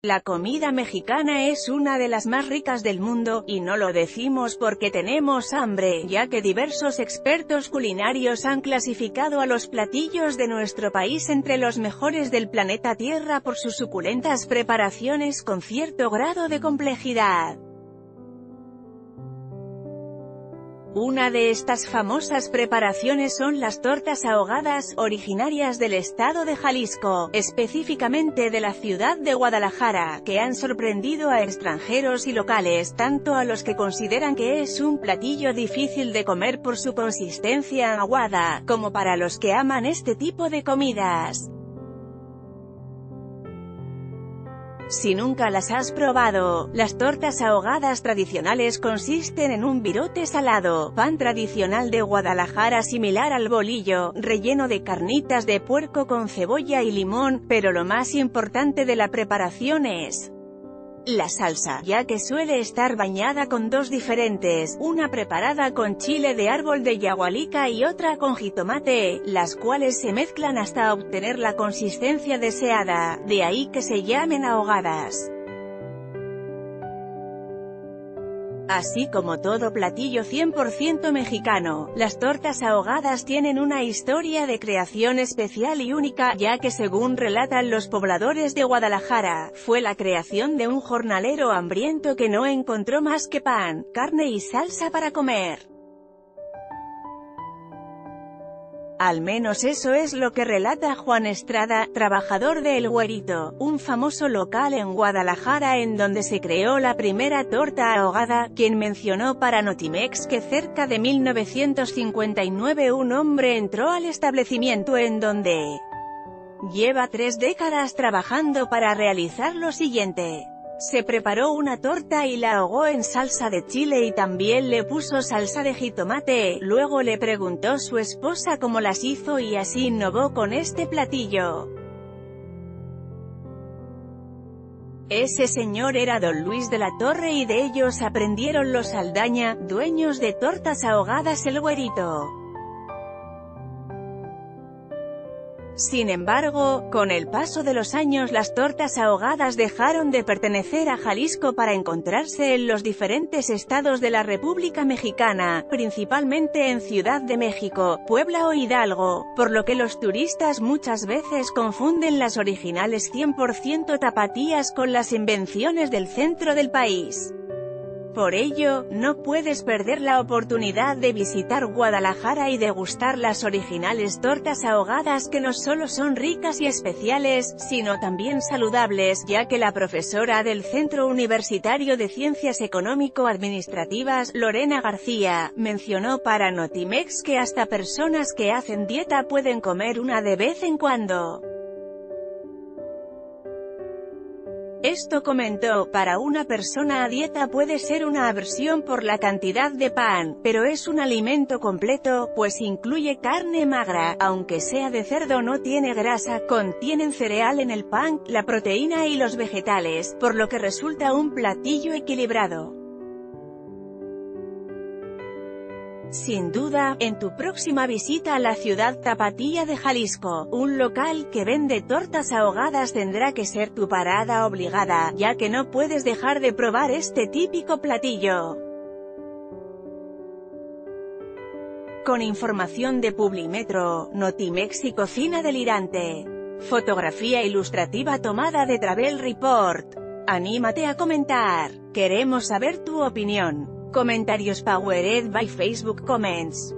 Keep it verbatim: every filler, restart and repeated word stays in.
La comida mexicana es una de las más ricas del mundo, y no lo decimos porque tenemos hambre, ya que diversos expertos culinarios han clasificado a los platillos de nuestro país entre los mejores del planeta Tierra por sus suculentas preparaciones con cierto grado de complejidad. Una de estas famosas preparaciones son las tortas ahogadas, originarias del estado de Jalisco, específicamente de la ciudad de Guadalajara, que han sorprendido a extranjeros y locales, tanto a los que consideran que es un platillo difícil de comer por su consistencia aguada, como para los que aman este tipo de comidas. Si nunca las has probado, las tortas ahogadas tradicionales consisten en un virote salado, pan tradicional de Guadalajara similar al bolillo, relleno de carnitas de puerco con cebolla y limón, pero lo más importante de la preparación es la salsa, ya que suele estar bañada con dos diferentes, una preparada con chile de árbol de yagualica y otra con jitomate, las cuales se mezclan hasta obtener la consistencia deseada, de ahí que se llamen ahogadas. Así como todo platillo cien por ciento mexicano, las tortas ahogadas tienen una historia de creación especial y única, ya que según relatan los pobladores de Guadalajara, fue la creación de un jornalero hambriento que no encontró más que pan, carne y salsa para comer. Al menos eso es lo que relata Juan Estrada, trabajador de El Güerito, un famoso local en Guadalajara en donde se creó la primera torta ahogada, quien mencionó para Notimex que cerca de mil novecientos cincuenta y nueve un hombre entró al establecimiento en donde lleva tres décadas trabajando para realizar lo siguiente. Se preparó una torta y la ahogó en salsa de chile y también le puso salsa de jitomate, luego le preguntó su esposa cómo las hizo y así innovó con este platillo. Ese señor era don Luis de la Torre y de ellos aprendieron los Saldaña, dueños de tortas ahogadas El Güerito. Sin embargo, con el paso de los años las tortas ahogadas dejaron de pertenecer a Jalisco para encontrarse en los diferentes estados de la República Mexicana, principalmente en Ciudad de México, Puebla o Hidalgo, por lo que los turistas muchas veces confunden las originales cien por ciento tapatías con las invenciones del centro del país. Por ello, no puedes perder la oportunidad de visitar Guadalajara y degustar las originales tortas ahogadas que no solo son ricas y especiales, sino también saludables, ya que la profesora del Centro Universitario de Ciencias Económico-Administrativas, Lorena García, mencionó para Notimex que hasta personas que hacen dieta pueden comer una de vez en cuando. Esto comentó, para una persona a dieta puede ser una aversión por la cantidad de pan, pero es un alimento completo, pues incluye carne magra, aunque sea de cerdo no tiene grasa, contienen cereal en el pan, la proteína y los vegetales, por lo que resulta un platillo equilibrado. Sin duda, en tu próxima visita a la ciudad tapatía de Jalisco, un local que vende tortas ahogadas tendrá que ser tu parada obligada, ya que no puedes dejar de probar este típico platillo. Con información de Publimetro, Notimex y Cocina Delirante. Fotografía ilustrativa tomada de Travel Report. Anímate a comentar. Queremos saber tu opinión. Comentarios powered by Facebook Comments.